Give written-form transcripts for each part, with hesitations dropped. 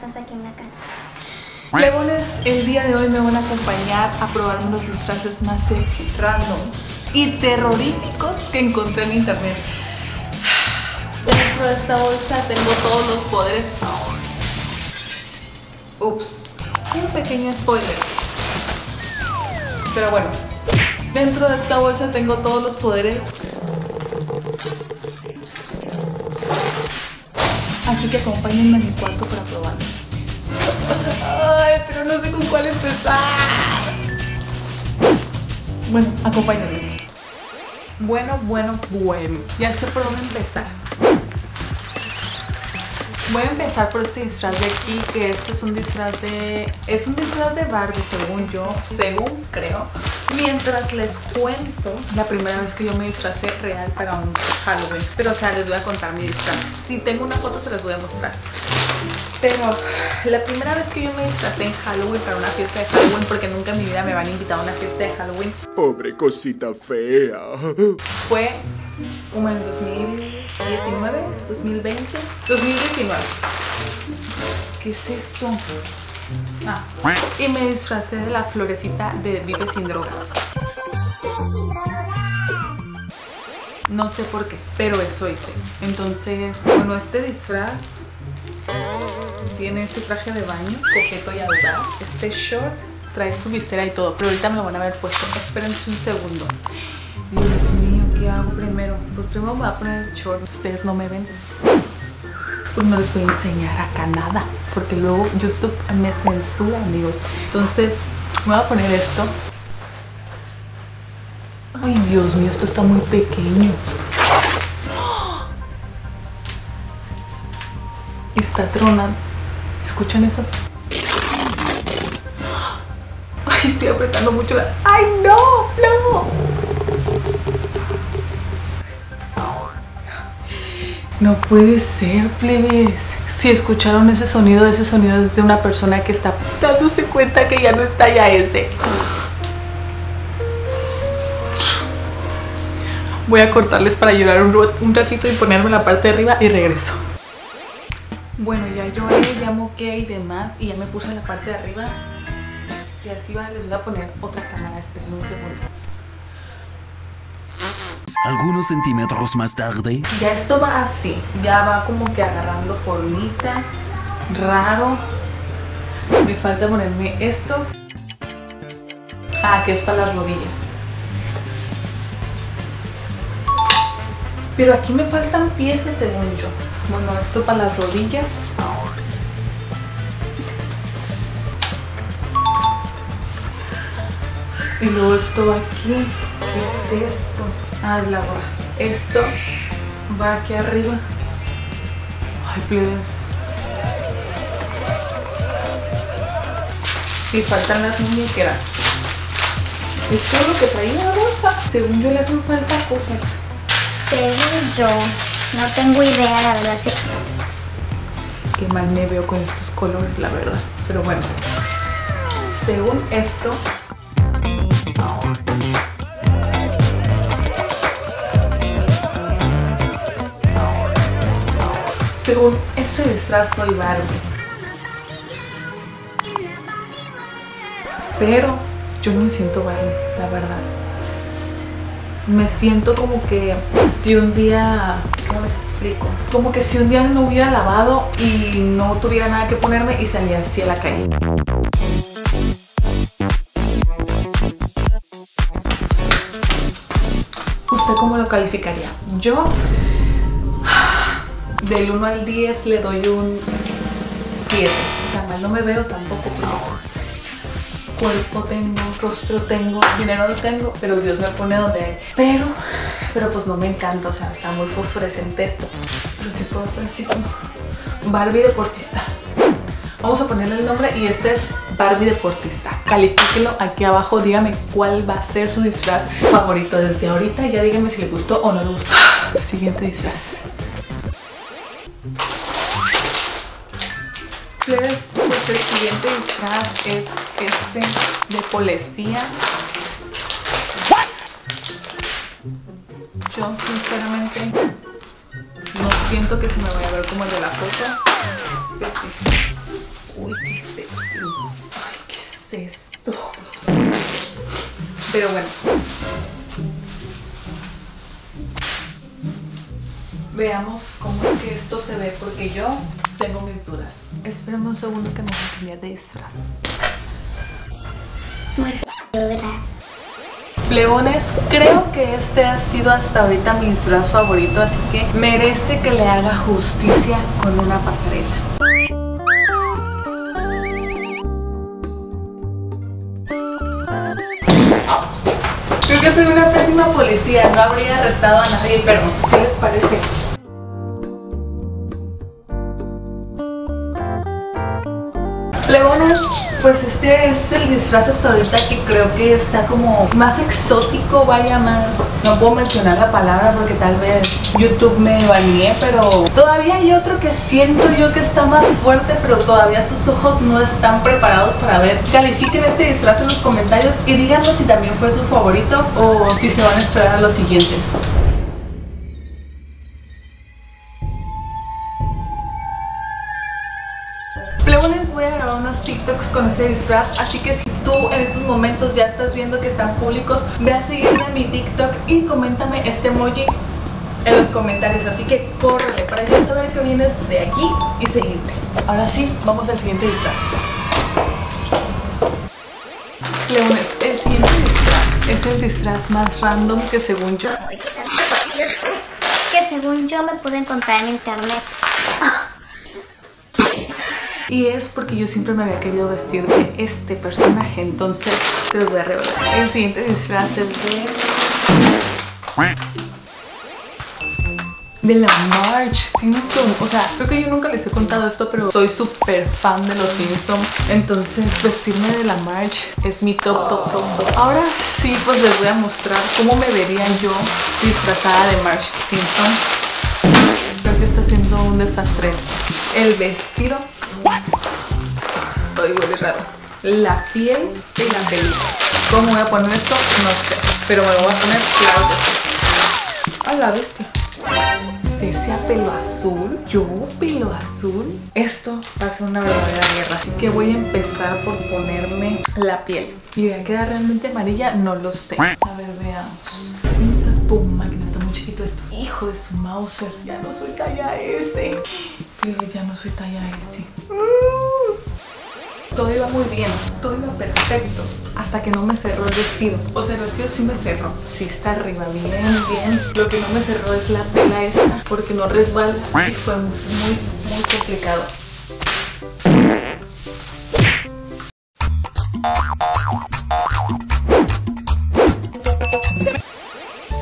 piñatas aquí en la casa. Leones, el día de hoy me van a acompañar a probar unos disfraces más sexys, randoms y terroríficos que encontré en internet. Dentro de esta bolsa tengo todos los poderes. Ups, un pequeño spoiler. Pero bueno, dentro de esta bolsa tengo todos los poderes. Así que acompáñenme a mi cuarto para probarlo. Ay, pero no sé con cuál empezar. Bueno, acompáñenme. Bueno. Ya sé por dónde empezar. Voy a empezar por este disfraz de aquí, que este es un disfraz de... Es un disfraz de Barbie, según yo, creo. Mientras les cuento la primera vez que yo me disfracé real para un Halloween. Pero o sea, les voy a contar mi disfraz. Si tengo una foto se las voy a mostrar. Pero la primera vez que yo me disfracé en Halloween para una fiesta de Halloween, porque nunca en mi vida me habían invitado a una fiesta de Halloween. Pobre cosita fea. Fue como en el 2019, 2020, 2019. ¿Qué es esto? Ah, y me disfracé de la florecita de Vive Sin Drogas. No sé por qué, pero eso hice. Entonces, bueno, este disfraz tiene este traje de baño, coqueto y audaz. Este short trae su visera y todo, pero ahorita me lo van a haber puesto. Espérense un segundo. Dios mío, ¿qué hago primero? Pues primero me voy a poner el short. Ustedes no me ven. Pues no les voy a enseñar acá nada, porque luego YouTube me censura, amigos. Entonces, me voy a poner esto. Ay, Dios mío, esto está muy pequeño. Está tronando. ¿Escuchan eso? Ay, estoy apretando mucho la... ¡Ay, no! ¡No! No puede ser, plebes. Si escucharon ese sonido es de una persona que está dándose cuenta que ya no está ya ese. Voy a cortarles para llorar un ratito y ponerme la parte de arriba y regreso. Bueno, ya lloré, ya moqué y demás y ya me puse la parte de arriba. Y así va, les voy a poner otra cámara, esperen un segundo. Algunos centímetros más tarde. Ya esto va así, ya va como que agarrando formita, raro. Me falta ponerme esto. Ah, que es para las rodillas. Pero aquí me faltan piezas según yo. Bueno, esto para las rodillas. Y luego esto va aquí. ¿Qué es esto? Ah, es la gorra. Esto va aquí arriba. Ay, plebes. Y faltan las muñequeras. ¿Es todo lo que traía la bolsa? Según yo le hacen falta cosas. Según yo, no tengo idea, la verdad. Qué mal me veo con estos colores, la verdad. Pero bueno, según esto... Según este disfraz soy Barbie, pero yo no me siento Barbie, la verdad. Me siento como que si un día, ¿cómo les explico? Como que si un día no hubiera lavado y no tuviera nada que ponerme y salía así a la calle. ¿Usted cómo lo calificaría? Yo... Del 1 al 10 le doy un 7. O sea, mal no me veo tampoco. Cuerpo tengo, rostro tengo, dinero no tengo, pero Dios me pone donde hay. Pero pues no me encanta, o sea, está muy fosforescente esto. Pero sí puedo ser así como Barbie deportista. Vamos a ponerle el nombre y este es Barbie deportista. Califíquelo aquí abajo, dígame cuál va a ser su disfraz favorito desde ahorita. Ya díganme si le gustó o no le gustó. Siguiente disfraz. Pues el siguiente disfraz es este de policía. Yo sinceramente no siento que se me vaya a ver como el de la foto. Este. Uy, ¿qué es esto? Ay, ¿qué es esto? Pero bueno. Veamos cómo es que esto se ve, porque yo tengo mis dudas. Espérame un segundo que me voy a cambiar de disfraz. Leones, creo que este ha sido hasta ahorita mi disfraz favorito, así que merece que le haga justicia con una pasarela. Creo que soy una pésima policía, no habría arrestado a nadie, pero ¿qué les parece? Leonas, pues este es el disfraz hasta ahorita que creo que está como más exótico, vaya, más... No puedo mencionar la palabra porque tal vez YouTube me baneé, pero todavía hay otro que siento yo que está más fuerte, pero todavía sus ojos no están preparados para ver. Califiquen este disfraz en los comentarios y díganos si también fue su favorito o si se van a esperar a los siguientes. Plebones, voy a grabar unos TikToks con ese disfraz, así que si tú en estos momentos ya estás viendo que están públicos, ve a seguirme en mi TikTok y coméntame este emoji en los comentarios, así que córrele para yo saber que vienes de aquí y seguirte. Ahora sí, vamos al siguiente disfraz. Plebones, el siguiente disfraz es el disfraz más random que según yo... me pude encontrar en internet. Y es porque yo siempre me había querido vestir de este personaje, entonces se los voy a revelar. El siguiente disfraz es el de la Marge Simpson. O sea, creo que yo nunca les he contado esto, pero soy súper fan de los Simpsons. Entonces vestirme de la Marge es mi top. Ahora sí, pues les voy a mostrar cómo me vería yo disfrazada de Marge Simpson. Creo que está siendo un desastre. El vestido. Todo igual es raro. La piel y la peluca. ¿Cómo voy a poner esto? No sé. Pero me lo voy a poner claro. A la bestia. Si sea pelo azul. Yo, pelo azul. Esto va a ser una verdadera guerra. Así que voy a empezar por ponerme la piel. ¿Y voy a quedar realmente amarilla? No lo sé. A ver, veamos. Mira tu máquina, está muy chiquito esto. Hijo de su Mauser. Ya no soy talla S. Ya no soy talla S. Todo iba muy bien, todo iba perfecto, hasta que no me cerró el vestido. O sea, el vestido sí me cerró, sí está arriba, bien. Lo que no me cerró es la tela esta, porque no resbala y fue muy complicado.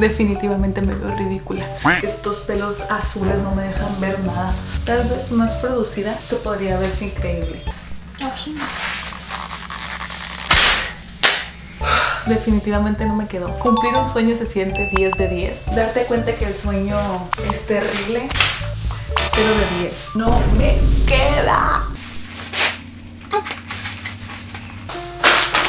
Definitivamente me veo ridícula. Estos pelos azules no me dejan ver nada. Tal vez más producida, esto podría verse increíble. Definitivamente no me quedó. Cumplir un sueño se siente 10 de 10. Darte cuenta que el sueño es terrible, 0 de 10. No me queda.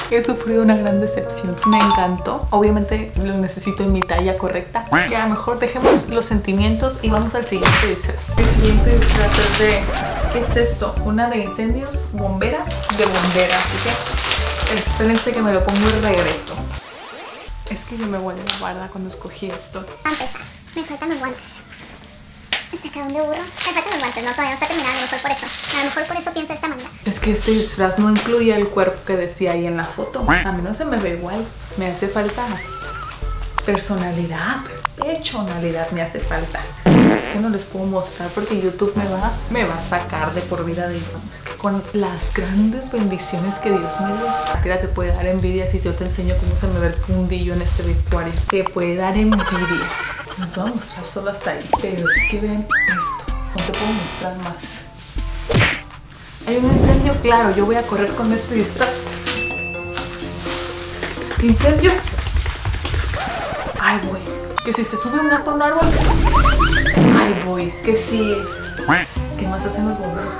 He sufrido una gran decepción. Me encantó. Obviamente lo necesito en mi talla correcta. Ya mejor dejemos los sentimientos y vamos al siguiente disfraz. El siguiente disfraz es de... ¿Qué es esto? Una de incendios, bombera, de bombera. Así que espérense que me lo pongo y regreso. Es que yo me volé la barda cuando escogí esto. Me faltan los guantes. ¿Hasta acá dónde burro? Me faltan los guantes, no, todavía no está terminado, a lo mejor por eso. A lo mejor por eso pienso esta manga. Es que este disfraz no incluía el cuerpo que decía ahí en la foto. A mí no se me ve igual. Me hace falta personalidad, pechonalidad me hace falta. Es que no les puedo mostrar porque YouTube me va a sacar de por vida de... Es que con las grandes bendiciones que Dios me dio. Tira, te puede dar envidia si yo te enseño cómo se me ve el fundillo en este vestuario. Te puede dar envidia. Les voy a mostrar solo hasta ahí. Pero es que vean esto. No te puedo mostrar más. Hay un incendio, claro. Yo voy a correr con este disfraz. ¿Incendio? Ay, voy. Que si se sube un gato a un árbol. Ay, voy. Que si... ¿Qué más hacen los bomberos?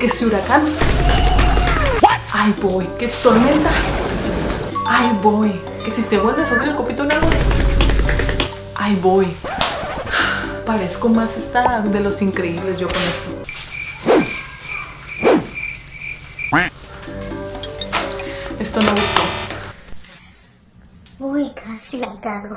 Que si huracán. Ay, voy. Que si tormenta. Ay, voy. Que si se vuelve a subir el copito a un árbol. Ay, voy. Parezco más esta de los increíbles yo con esto. Esto no gustó. Uy, casi la cago.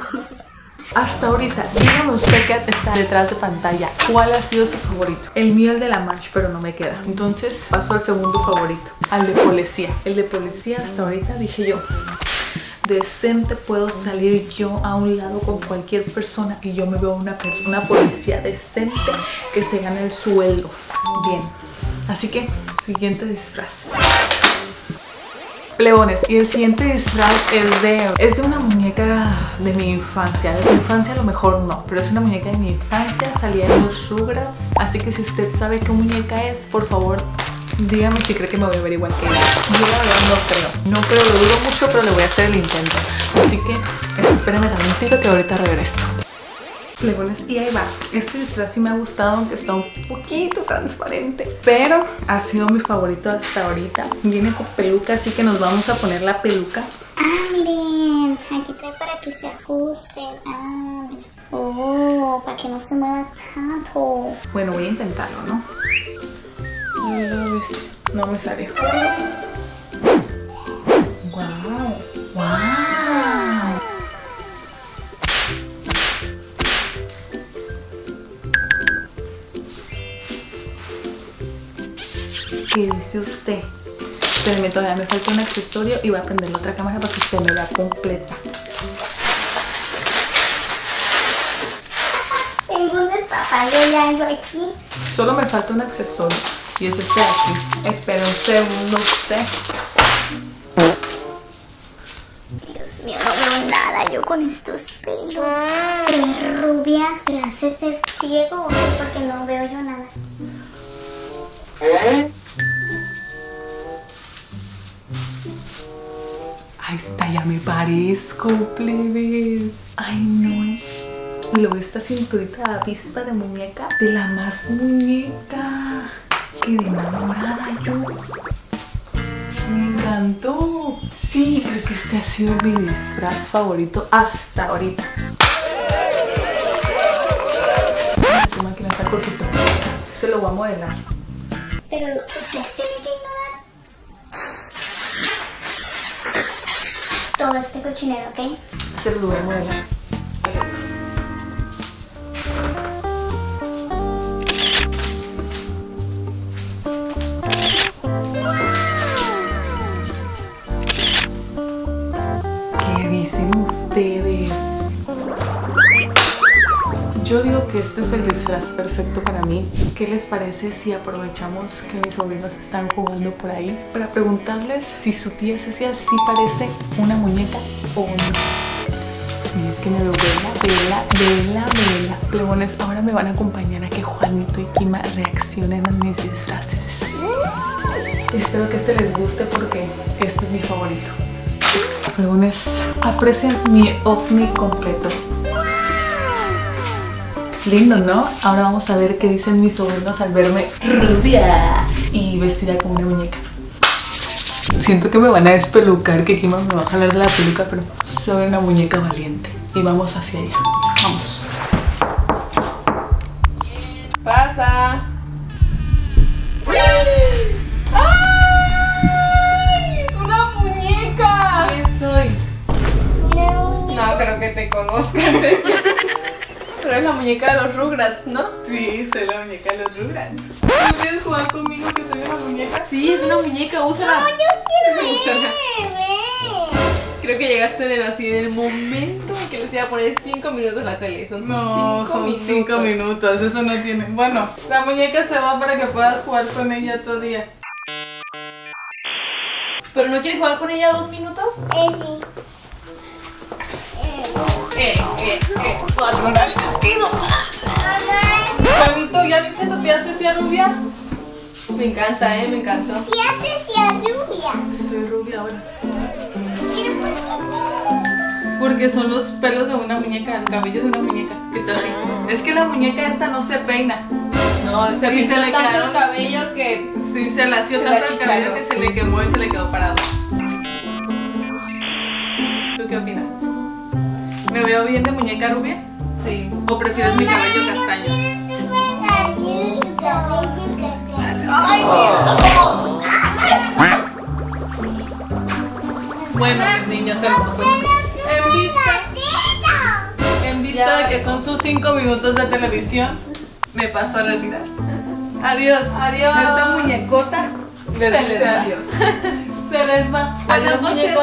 Hasta ahorita, díganme usted que está detrás de pantalla, ¿cuál ha sido su favorito? El mío, el de la March, pero no me queda. Entonces paso al segundo favorito, al de policía. El de policía hasta ahorita dije yo, decente puedo salir yo a un lado con cualquier persona y yo me veo una persona policía decente que se gana el sueldo. Bien, así que siguiente disfraz. Plebones, y el siguiente disfraz es de una muñeca de mi infancia. De mi infancia a lo mejor no, pero es una muñeca de mi infancia, salía en los Rugrats. Así que si usted sabe qué muñeca es, por favor, dígame si cree que me voy a ver igual que ella. Yo la verdad no creo, lo dudo mucho, pero le voy a hacer el intento. Así que espérenme tantito que ahorita regreso. Plebones, y ahí va. Este disfraz sí me ha gustado, aunque está un poquito transparente, pero ha sido mi favorito hasta ahorita. Viene con peluca, así que nos vamos a poner la peluca. Ah, miren, aquí trae para que se ajusten. Ah, mira. Oh, para que no se mueva tanto. Bueno, voy a intentarlo, ¿no? No me salió. Wow, wow. ¿Qué dice usted? Espérenme, todavía me falta un accesorio y voy a prender la otra cámara para que usted me vea completa. Tengo un destapadillo aquí. Solo me falta un accesorio y es este de aquí. Espera un segundo, usted. Dios mío, no veo nada yo con estos pelos. Pero rubia, ¿te hace ser ciego o no? Porque no veo yo nada. Ahí está, ya me parezco, plebes. Ay, no. Luego esta cinturita de avispa de muñeca, de la más muñeca. Qué enamorada yo. Me encantó. Sí, creo que este ha sido mi disfraz favorito hasta ahorita. Tu máquina está cortita. Se lo voy a modelar. Pero usted tiene que ignorar todo este cochinero, ¿ok? Se lo voy a modelar. ¿Qué dicen ustedes? Yo digo que este es el disfraz perfecto para mí. ¿Qué les parece si aprovechamos que mis sobrinos están jugando por ahí para preguntarles si su tía Cecia sí parece una muñeca o no? Y es que me veo vela. Plebones, ahora me van a acompañar a que Juanito y Kima reaccionen a mis disfraces. Espero que este les guste porque este es mi favorito. Plebones, aprecien mi ovni completo. Lindo, ¿no? Ahora vamos a ver qué dicen mis sobrinos al verme rubia y vestida como una muñeca. Siento que me van a despelucar, que Kima me va a jalar de la peluca, pero soy una muñeca valiente. Y vamos hacia allá. Vamos. ¡Pasa! ¡Ay! ¡Es una muñeca! ¿Quién soy? No creo que te conozcas, Cecia. Pero es la muñeca de los Rugrats, ¿no? Sí, soy la muñeca de los Rugrats. ¿Tú quieres jugar conmigo que soy una muñeca? Sí, es una muñeca, úsala. No, yo quiero ver. Creo que llegaste en el así del momento en que les iba a poner 5 minutos la tele. Son 5 minutos, eso no tiene. Bueno, la muñeca se va para que puedas jugar con ella otro día. ¿Pero no quieres jugar con ella 2 minutos? Sí. Juanito, ¿ya viste tu tía Cecia rubia? Me encanta, me encantó. Tía Cecia rubia. Soy rubia ahora. Porque son los pelos de una muñeca, el cabello de una muñeca que está así. Es que la muñeca esta no se peina. No, se pintó tanto el cabello que... Sí, se lació tanto el cabello que se le quemó y se le quedó parado. ¿Tú qué opinas? ¿Me veo bien de muñeca rubia? Sí. ¿O prefieres mi cabello castaño? ¡Ay, Dios! bueno, mis niños hermosos. En vista de que son sus 5 minutos de televisión, me paso a retirar. Adiós. Adiós. Esta muñecota les va. Adiós. Se les va. Buenas noches,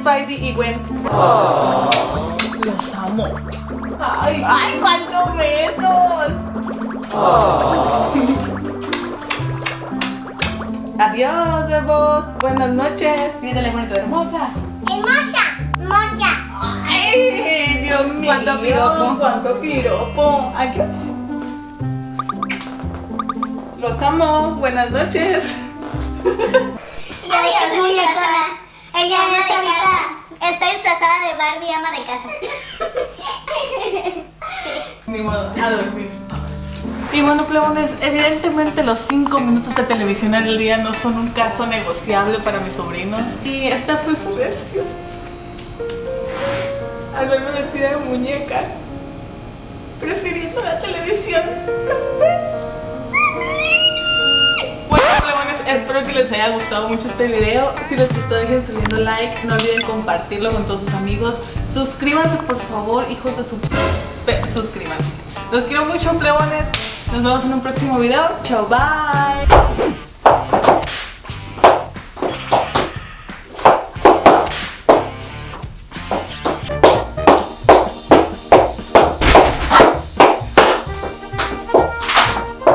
Spidey y Gwen. Oh. Los amo. Ay, ay, cuántos besos. Oh. Adiós, Devos. Buenas noches. Mírale, bonito, hermosa. Hermosa. Ay, Dios mío. Cuánto piropo. Adiós. Los amo. Buenas noches. Ella es muñeca. Ella es ahorita. Está disfrazada de Barbie, ama de casa. Ni modo, a dormir. Y bueno, plebones, evidentemente los 5 minutos de televisión al día no son un caso negociable para mis sobrinos. Y esta fue su reacción al verme vestida de muñeca, prefiriendo la televisión. Espero que les haya gustado mucho este video. Si les gustó, dejen subiendo like. No olviden compartirlo con todos sus amigos. Suscríbanse, por favor, hijos de su... Suscríbanse. Los quiero mucho, plebones. Nos vemos en un próximo video. Chao, bye.